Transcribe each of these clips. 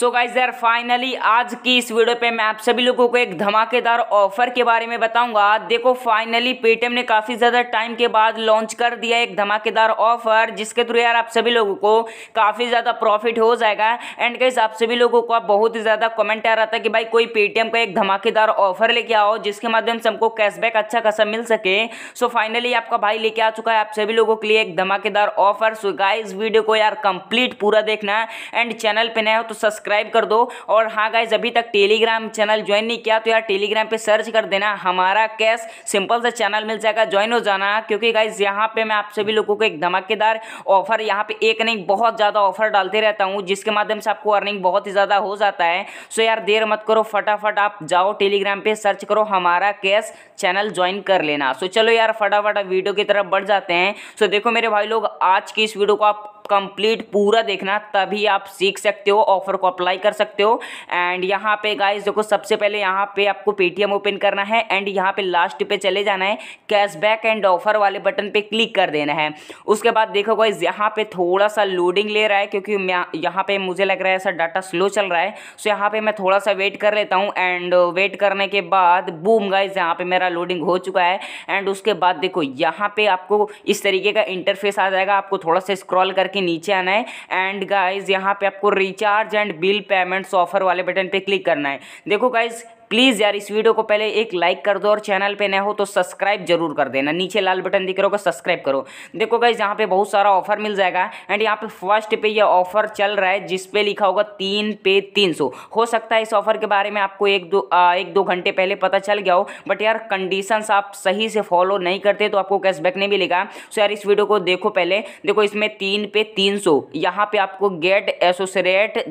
So guys यार finally आज की इस वीडियो पे मैं आप सभी लोगों को एक धमाकेदार ऑफर के बारे में बताऊंगा। देखो फाइनली पेटीएम ने काफ़ी ज़्यादा टाइम के बाद लॉन्च कर दिया एक धमाकेदार ऑफर, जिसके थ्रू यार आप सभी लोगों को काफ़ी ज़्यादा प्रॉफिट हो जाएगा। एंड गाइस आप सभी लोगों को बहुत ही ज़्यादा कमेंट आ रहा था कि भाई कोई पेटीएम का एक धमाकेदार ऑफर लेके आओ जिसके माध्यम से हमको कैशबैक अच्छा खासा मिल सके। सो फाइनली आपका भाई लेके आ चुका है आप सभी लोगों के लिए एक धमाकेदार ऑफर। सो गाइस वीडियो को यार कंप्लीट पूरा देखना एंड चैनल पे नए हो तो सब्सक्राइब कर दो। और हाँ गाइस अभी तक टेलीग्राम चैनल ज्वाइन नहीं किया तो यार टेलीग्राम पे सर्च कर देना हमारा कैश, सिंपल सा चैनल मिल जाएगा, ज्वाइन हो जाना। क्योंकि गाइस यहाँ पे मैं आप सभी लोगों को एक धमाकेदार ऑफर, यहाँ पे एक नहीं बहुत ज़्यादा ऑफर डालते रहता हूँ जिसके माध्यम से आपको अर्निंग बहुत ही ज़्यादा हो जाता है। सो यार देर मत करो, फटाफट आप जाओ टेलीग्राम पे सर्च करो हमारा कैश, चैनल ज्वाइन कर लेना। सो चलो यार फटाफट वीडियो की तरफ बढ़ जाते हैं। सो देखो मेरे भाई लोग आज की इस वीडियो को आप कंप्लीट पूरा देखना, तभी आप सीख सकते हो, ऑफर को अप्लाई कर सकते हो। एंड यहाँ पे गाइस देखो सबसे पहले यहाँ पे आपको पेटीएम ओपन करना है एंड यहाँ पे लास्ट पे चले जाना है, कैशबैक एंड ऑफर वाले बटन पे क्लिक कर देना है। उसके बाद देखो गाइस यहाँ पे थोड़ा सा लोडिंग ले रहा है क्योंकि यहाँ पे मुझे लग रहा है ऐसा डाटा स्लो चल रहा है। सो यहाँ पे मैं थोड़ा सा वेट कर लेता हूँ एंड वेट करने के बाद बूम गाइस यहाँ पे मेरा लोडिंग हो चुका है। एंड उसके बाद देखो यहाँ पे आपको इस तरीके का इंटरफेस आ जाएगा, आपको थोड़ा सा स्क्रॉल करके नीचे आना है एंड गाइस यहाँ पे आपको recharge and bill payments offer वाले बटन पे क्लिक करना है। देखो गाइस प्लीज़ यार इस वीडियो को पहले एक लाइक कर दो और चैनल पे नए हो तो सब्सक्राइब जरूर कर देना, नीचे लाल बटन दिख रहा होगा सब्सक्राइब करो। देखो गाइस यहाँ पे बहुत सारा ऑफर मिल जाएगा एंड यहाँ पे फर्स्ट पे ये ऑफर चल रहा है जिस पे लिखा होगा 3 पे 300। हो सकता है इस ऑफर के बारे में आपको एक दो घंटे पहले पता चल गया हो, बट यार कंडीशंस आप सही से फॉलो नहीं करते तो आपको कैशबैक नहीं मिलेगा। सो यार इस वीडियो को देखो पहले, देखो इसमें 3 पे 300 यहाँ पे आपको गेट एसोसिएट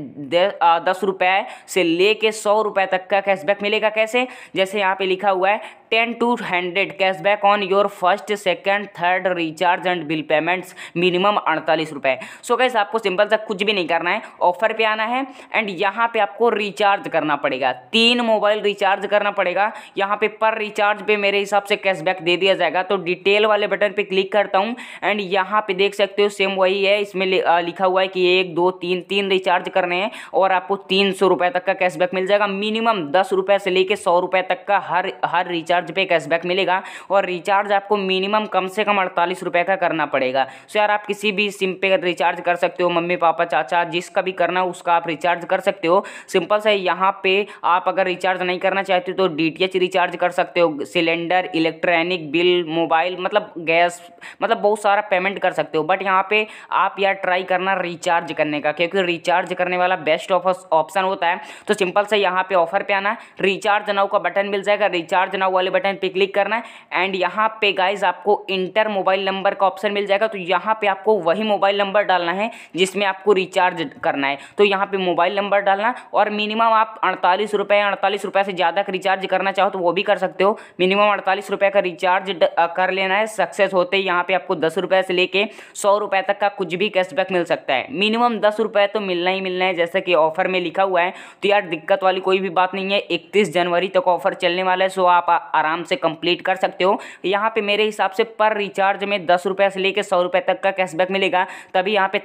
10 रुपये से लेके 100 रुपये तक का कैशबैक मिलेगा। कैसे? जैसे यहाँ पे लिखा हुआ है 10 to 100 cashback on your first second third recharge and bill payments minimum 48 रुपये। सो गाइस आपको सिंपल सा कुछ भी नहीं करना है, ऑफर पे आना है एंड यहाँ पे आपको रिचार्ज करना पड़ेगा, 3 मोबाइल रिचार्ज करना पड़ेगा। यहाँ पे पर रिचार्ज पे मेरे हिसाब से कैशबैक दे दिया जाएगा। तो डिटेल वाले बटन पे क्लिक करता हूँ एंड यहाँ पे देख सकते हो सेम वही है, इसमें लिखा हुआ है कि 1 2 3 रिचार्ज करने हैं और आपको 300 रुपये तक का कैशबैक मिल जाएगा। मिनिमम 10 रुपये से लेके 100 रुपये तक का हर रिचार्ज पे कैशबैक मिलेगा और रिचार्ज आपको मिनिमम कम से कम 48 रुपये का करना पड़ेगा। सो यार आप किसी भी सिम पे रिचार्ज कर सकते हो, मम्मी पापा चाचा जिसका भी करना हो उसका आप रिचार्ज कर सकते हो। सिंपल सा यहाँ पे आप अगर रिचार्ज नहीं करना चाहते तो DTH रिचार्ज कर सकते हो, सिलेंडर, इलेक्ट्रॉनिक बिल, मोबाइल, मतलब गैस, मतलब बहुत सारा पेमेंट कर सकते हो। बट यहाँ पे आप यार ट्राई करना रिचार्ज करने का क्योंकि रिचार्ज करने वाला बेस्ट ऑप्शन होता है। तो सिंपल सा यहाँ पे ऑफर पे आना, रिचार्ज नाउ का बटन मिल जाएगा, रिचार्ज नाउ वाले बटन पे क्लिक करना है एंड यहाँ पे गाइस आपको इंटर मोबाइल नंबर का ऑप्शन मिल जाएगा। तो यहाँ पे आपको वही मोबाइल नंबर डालना है जिसमें आपको रिचार्ज करना है, तो यहाँ पे मोबाइल नंबर डालना और मिनिमम आप 48 रुपये, 48 रुपये से ज़्यादा का रिचार्ज करना चाहो तो वो भी कर सकते हो। मिनिमम 48 रुपये का रिचार्ज कर लेना है। सक्सेस होते ही यहाँ पर आपको 10 रुपये से लेके 100 रुपये तक का कुछ भी कैशबैक मिल सकता है। मिनिमम 10 रुपये तो मिलना ही मिलना है जैसा कि ऑफर में लिखा हुआ है। तो यार दिक्कत वाली कोई भी बात नहीं है, 31 जनवरी तक ऑफर चलने वाला है। सो आप आराम से कंप्लीट कर सकते हो। यहाँ पे मेरे हिसाब से पर रिचार्ज में 10 रुपये से लेके 100 रुपये तक का कैशबैक मिलेगा। तभी यहाँ पे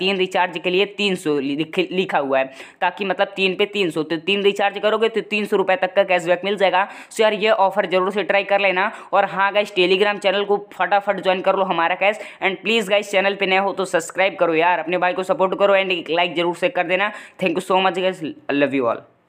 तीन रिचार्ज के लिए 300 लिखा हुआ है, ताकि मतलब 3 पे 300, तो 3 रिचार्ज करोगे तो 300 रुपये तक का कैशबैक मिल जाएगा। सो यार ये ऑफर जरूर से ट्राई कर लेना। और हाँ गाइस टेलीग्राम चैनल को फटाफट ज्वाइन कर लो हमारा cash, and please guys channel पर नए हो तो सब्सक्राइब करो यार, अपने भाई को सपोर्ट करो एंड एक लाइक जरूर से कर देना। Thank you so much guys, love you all.